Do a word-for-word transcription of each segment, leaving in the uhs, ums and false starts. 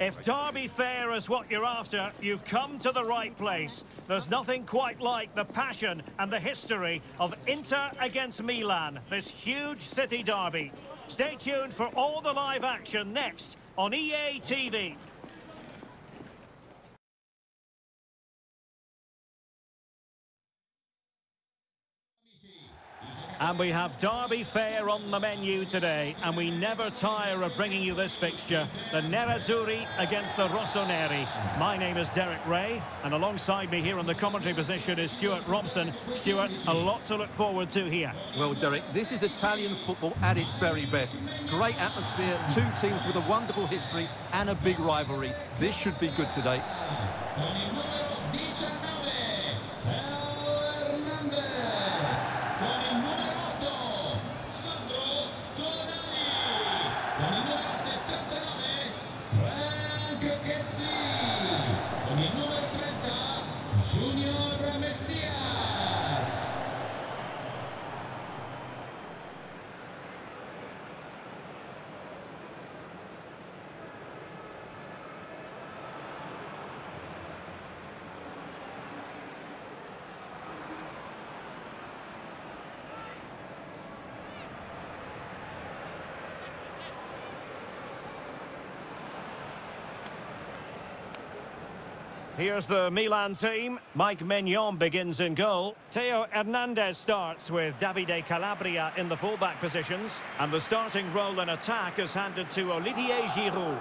If Derby fare is what you're after, you've come to the right place. There's nothing quite like the passion and the history of Inter against Milan, this huge city derby. Stay tuned for all the live action next on E A T V. And we have Derby fare on the menu today, and we never tire of bringing you this fixture, the Nerazzurri against the Rossoneri. My name is Derek Ray, and alongside me here on the commentary position is Stuart Robson. Stuart, a lot to look forward to here. Well, Derek, this is Italian football at its very best. Great atmosphere, two teams with a wonderful history and a big rivalry. This should be good today. Junior Messias. Here's the Milan team. Mike Maignan begins in goal. Theo Hernandez starts with Davide Calabria in the fullback positions. And the starting role in attack is handed to Olivier Giroud.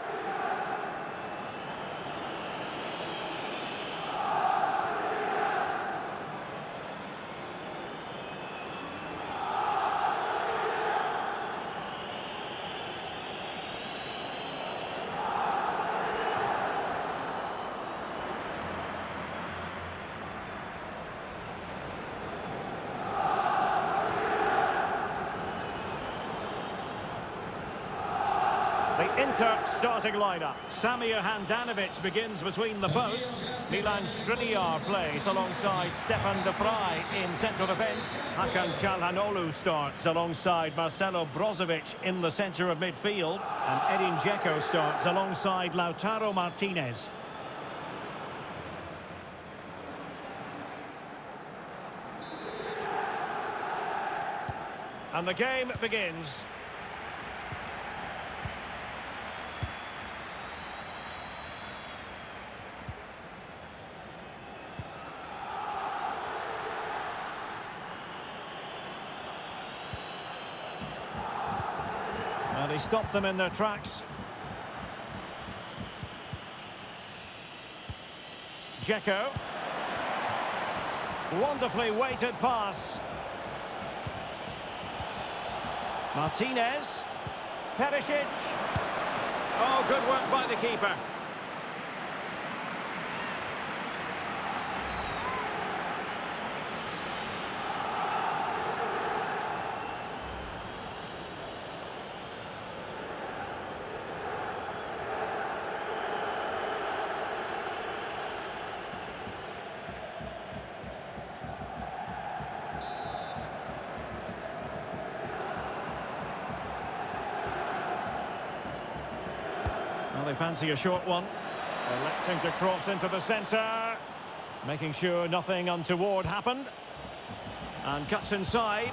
The Inter starting lineup. Samir Handanovic begins between the posts. Milan Skriniar plays alongside Stefan De Vrij in central defence. Hakan Calhanoglu starts alongside Marcelo Brozovic in the centre of midfield. And Edin Dzeko starts alongside Lautaro Martinez. And the game begins. They stopped them in their tracks. Dzeko. Wonderfully weighted pass. Martinez. Perisic. Oh, good work by the keeper. They fancy a short one, electing to cross into the centre, making sure nothing untoward happened, and cuts inside.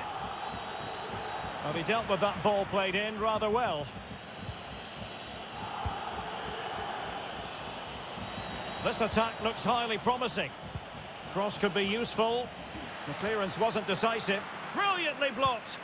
Well, he dealt with that ball played in rather well. This attack looks highly promising. Cross could be useful. The clearance wasn't decisive. Brilliantly blocked.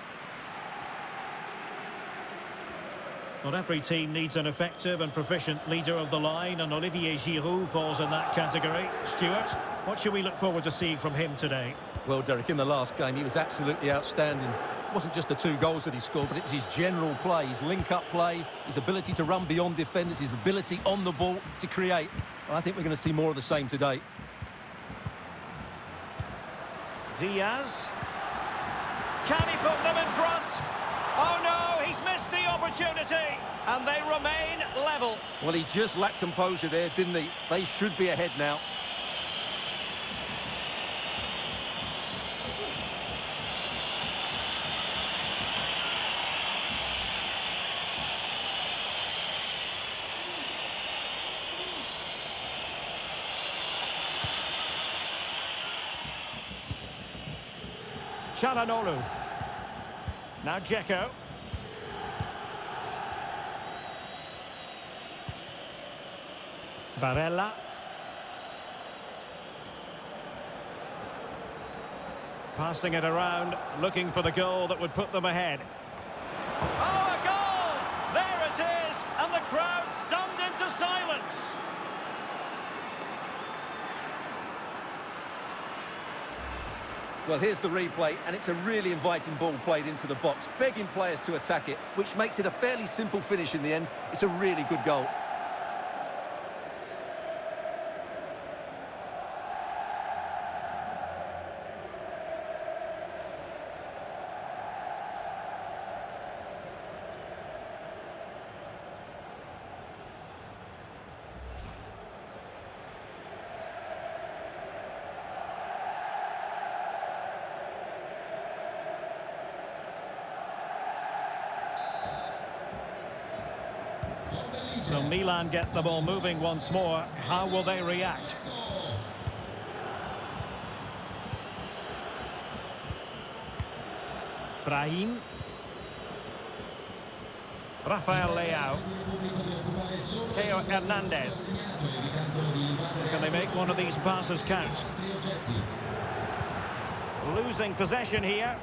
Not every team needs an effective and proficient leader of the line, and Olivier Giroud falls in that category. Stuart, what should we look forward to seeing from him today? Well, Derek, in the last game, he was absolutely outstanding. It wasn't just the two goals that he scored, but it was his general play, his link-up play, his ability to run beyond defenders, his ability on the ball to create. Well, I think we're going to see more of the same today. Diaz. Can he put them in front? Oh, no! He's missed the opportunity, and they remain level. Well, he just lacked composure there, didn't he? They should be ahead now. Calhanoglu. Now Dzeko. Barella. Passing it around, looking for the goal that would put them ahead. Oh, a goal! There it is, and the crowd stunned into silence. Well, here's the replay, and it's a really inviting ball played into the box, begging players to attack it, which makes it a fairly simple finish in the end. It's a really good goal. So Milan get the ball moving once more. How will they react? Brahim. Rafael Leao. Theo Hernandez. Can they make one of these passes count? Losing possession here.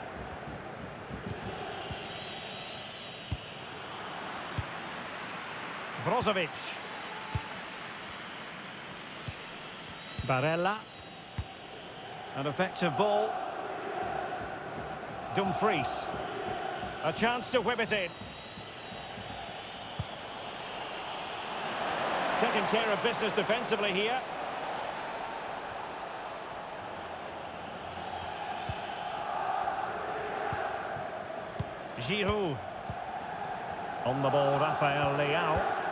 Brozovic. Barella. An effective ball. Dumfries. A chance to whip it in. Taking care of business defensively here. Giroud. On the ball, Rafael Leao.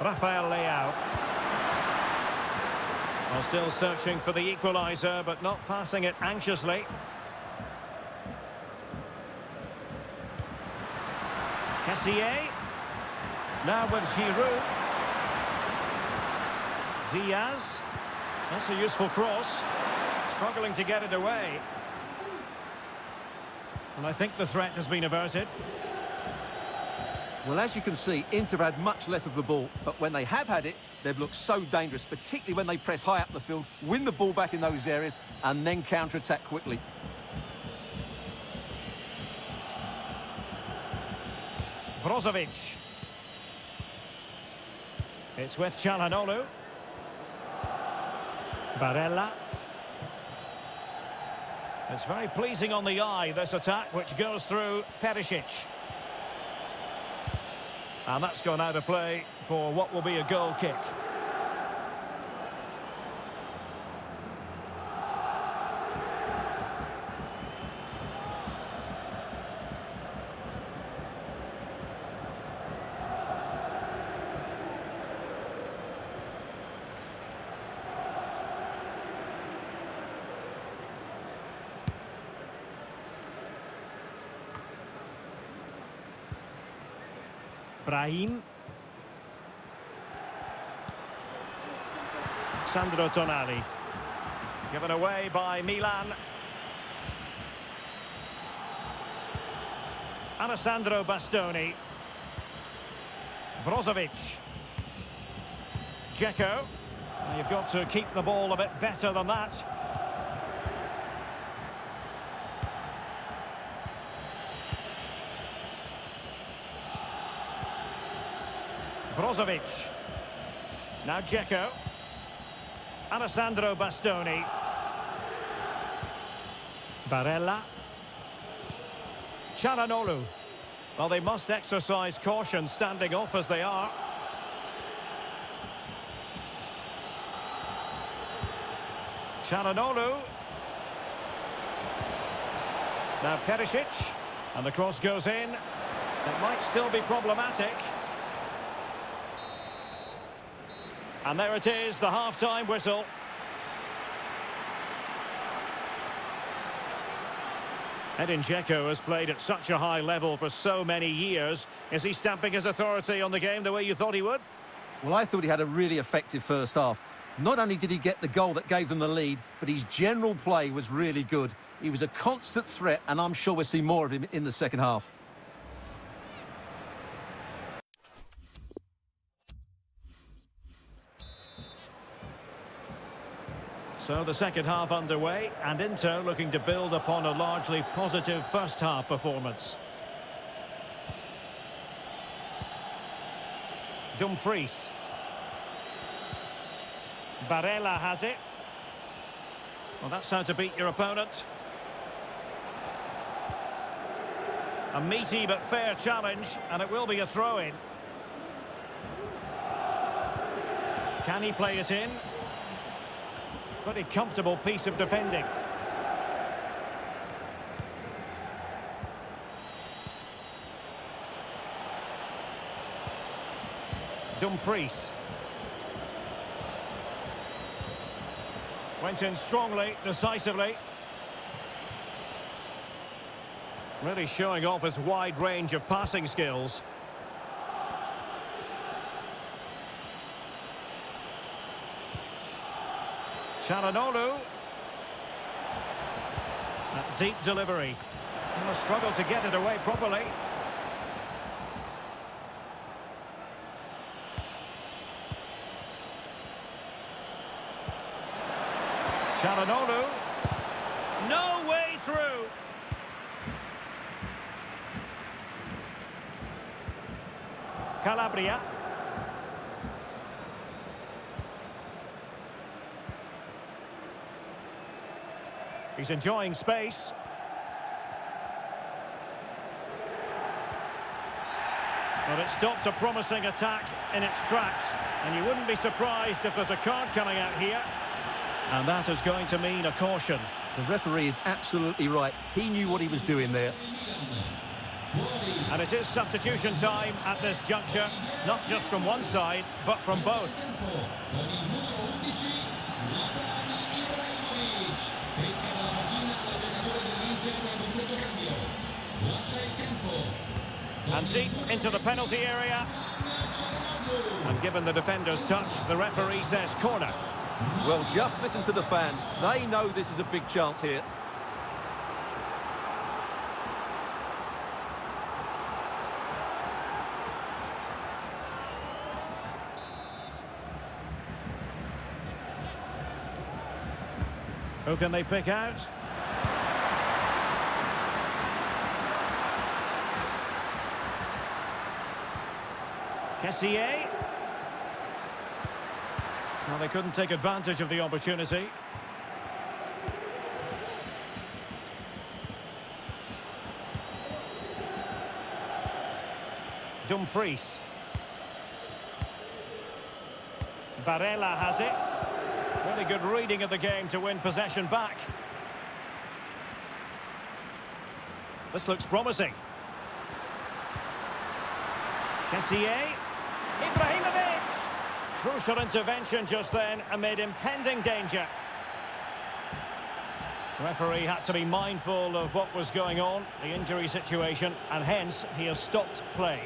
Rafael Leao are still searching for the equaliser, but not passing it anxiously. Kessie now with Giroud. Diaz. That's a useful cross. Struggling to get it away. And I think the threat has been averted. Well, as you can see, Inter had much less of the ball, but when they have had it, they've looked so dangerous, particularly when they press high up the field, win the ball back in those areas, and then counter-attack quickly. Brozovic. It's with Calhanoglu. Barella. It's very pleasing on the eye, this attack, which goes through Perisic. And that's gone out of play for what will be a goal kick. Brahim. Sandro Tonali. Given away by Milan. Alessandro Bastoni. Brozovic. Dzeko. You've got to keep the ball a bit better than that. Brozovic. Now Dzeko. Alessandro Bastoni. Barella. Calhanoglu. Well, they must exercise caution standing off as they are. Calhanoglu. Now Perisic. And the cross goes in. It might still be problematic. And there it is, the half-time whistle. Edin Dzeko has played at such a high level for so many years. Is he stamping his authority on the game the way you thought he would? Well, I thought he had a really effective first half. Not only did he get the goal that gave them the lead, but his general play was really good. He was a constant threat, and I'm sure we'll see more of him in the second half. So the second half underway, and Inter looking to build upon a largely positive first half performance. Dumfries. Barella has it. Well, that's how to beat your opponent. A meaty but fair challenge, and it will be a throw-in. Can he play it in? Pretty comfortable piece of defending. Dumfries went in strongly, decisively. Really showing off his wide range of passing skills. Calhanoglu. That deep delivery. And a struggle to get it away properly. Calhanoglu. No way through. Calabria. He's enjoying space. But it stopped a promising attack in its tracks. And you wouldn't be surprised if there's a card coming out here. And that is going to mean a caution. The referee is absolutely right. He knew what he was doing there. And it is substitution time at this juncture. Not just from one side, but from both. And deep into the penalty area. And given the defender's touch, the referee says corner. Well, just listen to the fans. They know this is a big chance here. Who can they pick out? Kessie. Well, they couldn't take advantage of the opportunity. Dumfries. Barella has it. Really good reading of the game to win possession back. This looks promising. Kessie. Ibrahimovic. Crucial intervention just then amid impending danger. The referee had to be mindful of what was going on, the injury situation, and hence he has stopped play.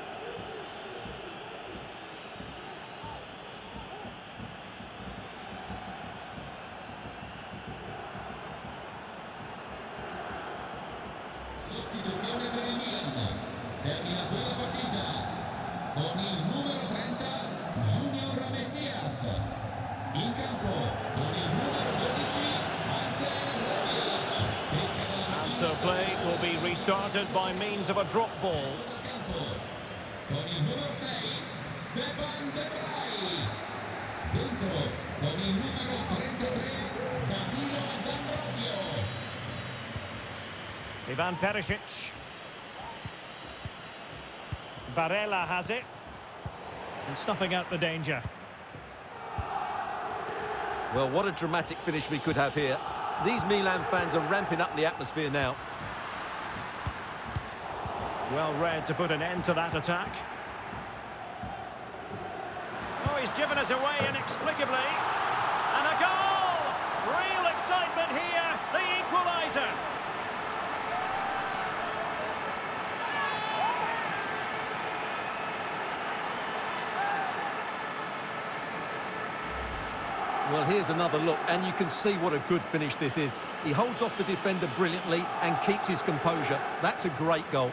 And so play will be restarted by means of a drop ball. Stefan De Vrij. Dentro con il numero trentatré, Camino D'Annozio. Ivan Perisic. Barella has it. And snuffing out the danger. Well, what a dramatic finish we could have here. These Milan fans are ramping up the atmosphere now. Well read to put an end to that attack. Oh, he's given us away inexplicably. And a goal! Real excitement here, the equaliser. Well, here's another look, and you can see what a good finish this is. He holds off the defender brilliantly and keeps his composure. That's a great goal.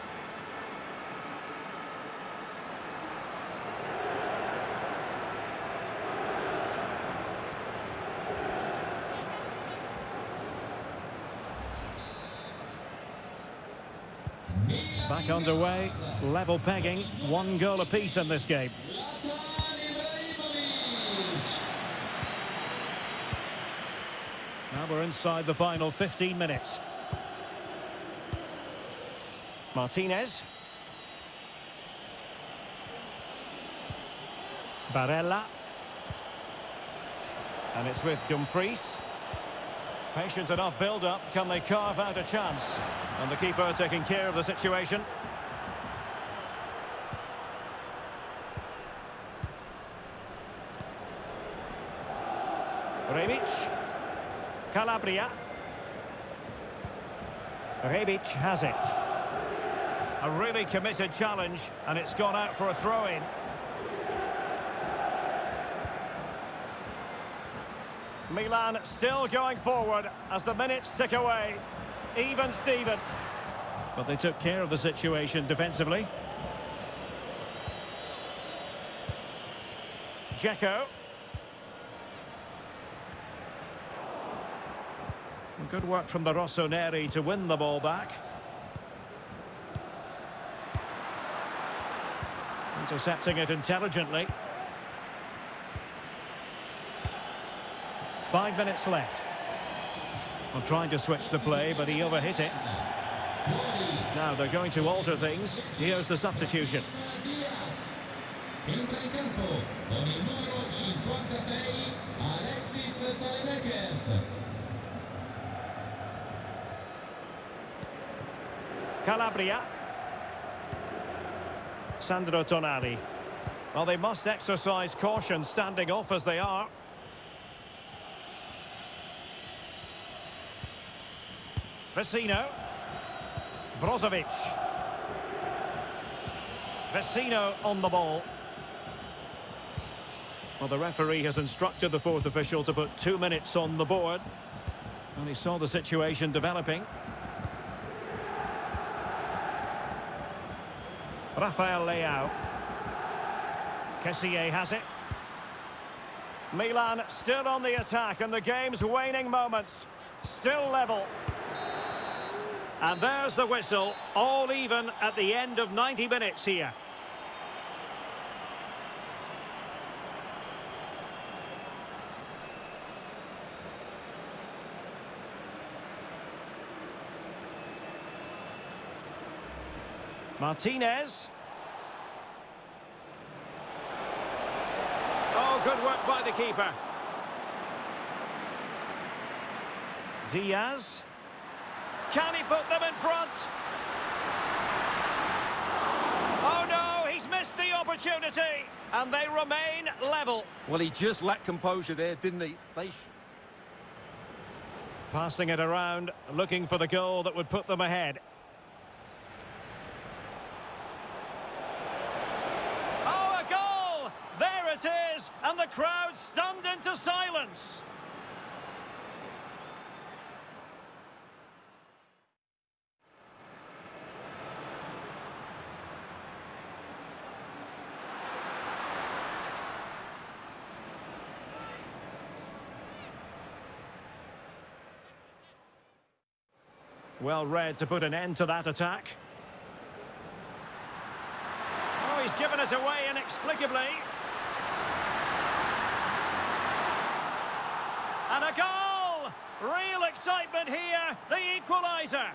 Back underway, level pegging, one goal apiece in this game. Now we're inside the final fifteen minutes. Martinez. Barella. And it's with Dumfries. Patient enough build-up, can they carve out a chance? And the keeper taking care of the situation. Rebic. Calabria. Rebic has it. A really committed challenge, and it's gone out for a throw-in. Milan still going forward as the minutes tick away. Even Steven. But they took care of the situation defensively. Dzeko. Good work from the Rossoneri to win the ball back. Intercepting it intelligently. Five minutes left. I'm trying to switch the play, but he overhit it. Now they're going to alter things. Here's the substitution. Calabria. Sandro Tonali. Well, they must exercise caution standing off as they are. Vecino. Brozovic. Vecino on the ball. Well, the referee has instructed the fourth official to put two minutes on the board. And he saw the situation developing. Rafael Leao. Kessie has it. Milan still on the attack, and the game's waning moments. Still level. And there's the whistle, all even at the end of ninety minutes here. Martinez. Oh, good work by the keeper. Diaz. Can he put them in front? Oh no, he's missed the opportunity, and they remain level. Well, he just lacked composure there, didn't he? They sh Passing it around, looking for the goal that would put them ahead. Oh, a goal! There it is, and the crowd stunned into silence. Well read to put an end to that attack. Oh, he's given us away inexplicably. And a goal! Real excitement here, the equaliser.